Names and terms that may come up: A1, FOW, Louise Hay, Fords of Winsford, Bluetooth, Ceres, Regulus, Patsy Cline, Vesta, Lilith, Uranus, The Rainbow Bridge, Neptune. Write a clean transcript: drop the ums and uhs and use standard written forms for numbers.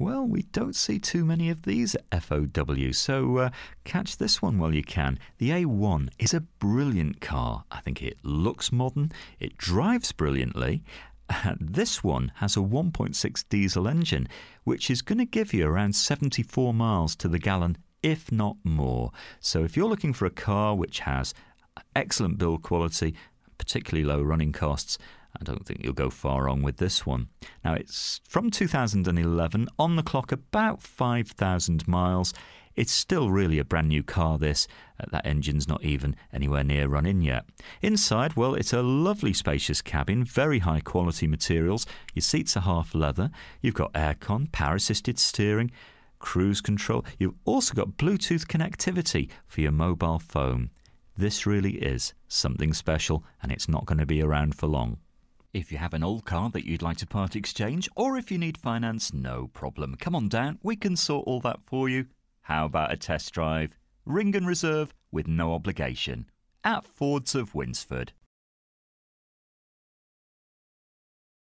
Well, we don't see too many of these at FOW, so catch this one while you can. The A1 is a brilliant car. I think it looks modern, it drives brilliantly. This one has a 1.6 diesel engine, which is going to give you around 74 miles to the gallon, if not more. So if you're looking for a car which has excellent build quality, particularly low running costs, I don't think you'll go far wrong with this one. Now, it's from 2011, on the clock about 5,000 miles. It's still really a brand new car, this. That engine's not even anywhere near run in yet. Inside, well, it's a lovely spacious cabin, very high quality materials. Your seats are half leather. You've got aircon, power assisted steering, cruise control. You've also got Bluetooth connectivity for your mobile phone. This really is something special, and it's not going to be around for long. If you have an old car that you'd like to part exchange, or if you need finance, no problem. Come on down, we can sort all that for you. How about a test drive? Ring and reserve with no obligation at Fords of Winsford.